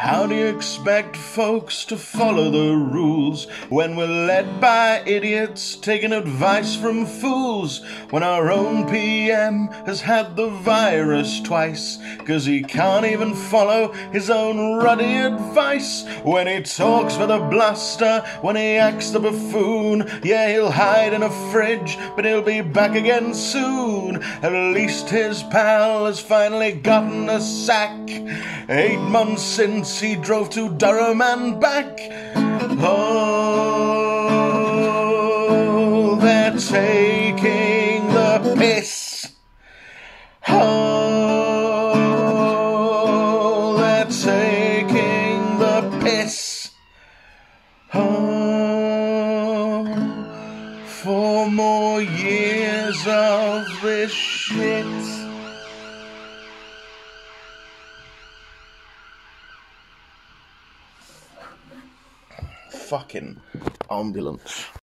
How do you expect folks to follow the rules when we're led by idiots taking advice from fools? When our own PM has had the virus twice, 'cause he can't even follow his own ruddy advice. When he talks with a bluster, when he acts the buffoon, yeah, he'll hide in a fridge, but he'll be back again soon. At least his pal has finally gotten a sack 8 months since he drove to Durham and back. Oh, they're taking the piss. Oh, they're taking the piss. Oh, 4 more years of this shit. Fucking ambulance.